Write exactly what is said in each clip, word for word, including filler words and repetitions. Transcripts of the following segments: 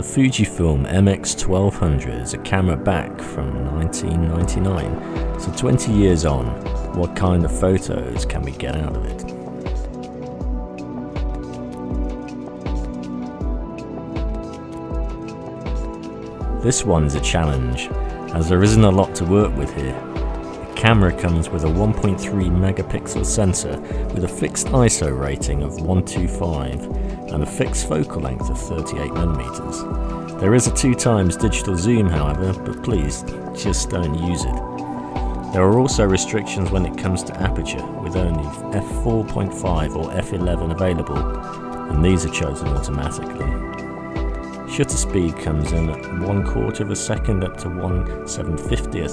The Fujifilm M X twelve hundred is a camera back from nineteen ninety-nine, so twenty years on, what kind of photos can we get out of it? This one's a challenge, as there isn't a lot to work with here. The camera comes with a one point three megapixel sensor with a fixed I S O rating of one twenty-five and a fixed focal length of thirty-eight millimeters. There is a two times digital zoom however, but please just don't use it. There are also restrictions when it comes to aperture, with only f four point five or f eleven available, and these are chosen automatically. Shutter speed comes in at one quarter of a second up to one seven fiftieth,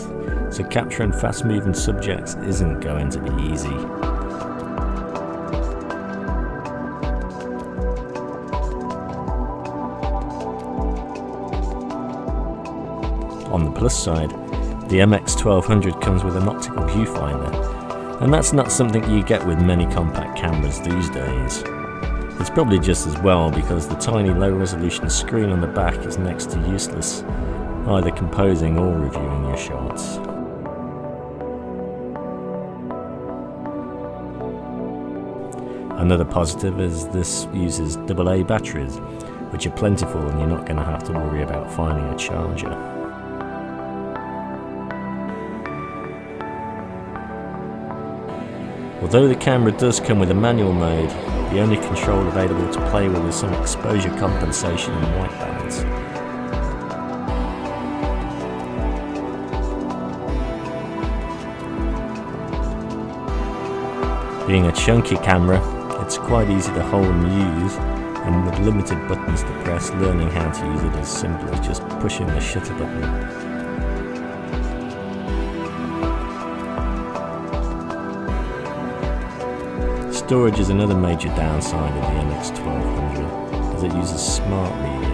so capturing fast-moving subjects isn't going to be easy. On the plus side, the M X twelve hundred comes with an optical viewfinder, and that's not something you get with many compact cameras these days. It's probably just as well, because the tiny low-resolution screen on the back is next to useless, either composing or reviewing your shots. Another positive is this uses double A batteries, which are plentiful and you're not going to have to worry about finding a charger. Although the camera does come with a manual mode, the only control available to play with is some exposure compensation and white balance. Being a chunky camera, it's quite easy to hold and use, and with limited buttons to press, learning how to use it is simple as just pushing the shutter button. Storage is another major downside of the M X twelve hundred, as it uses smart media,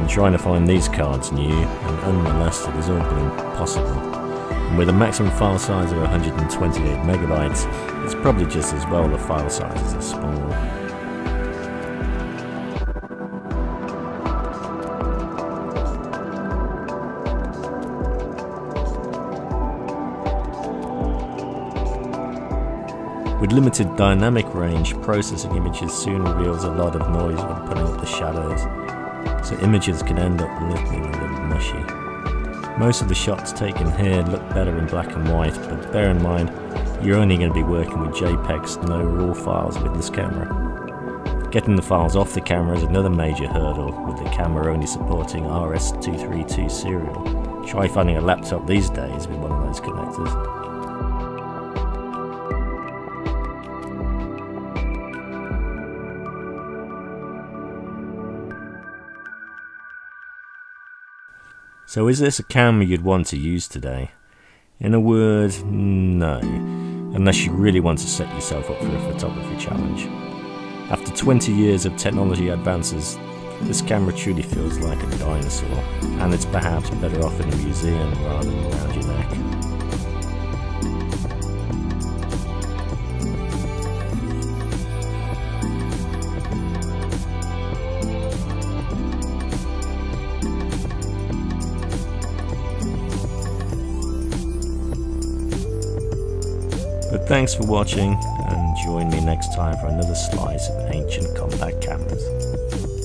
and trying to find these cards new and unmolested has all been impossible. And with a maximum file size of one hundred twenty-eight megabytes, it's probably just as well the file sizes are small. With limited dynamic range, processing images soon reveals a lot of noise when putting up the shadows, so images can end up looking a little mushy. Most of the shots taken here look better in black and white, but bear in mind, you're only going to be working with JPEGs, no RAW files with this camera. Getting the files off the camera is another major hurdle, with the camera only supporting R S two thirty-two serial. Try finding a laptop these days with one of those connectors. So is this a camera you'd want to use today? In a word, no, unless you really want to set yourself up for a photography challenge. After twenty years of technology advances, this camera truly feels like a dinosaur, and it's perhaps better off in a museum rather than around your neck. But thanks for watching, and join me next time for another slice of ancient compact cameras.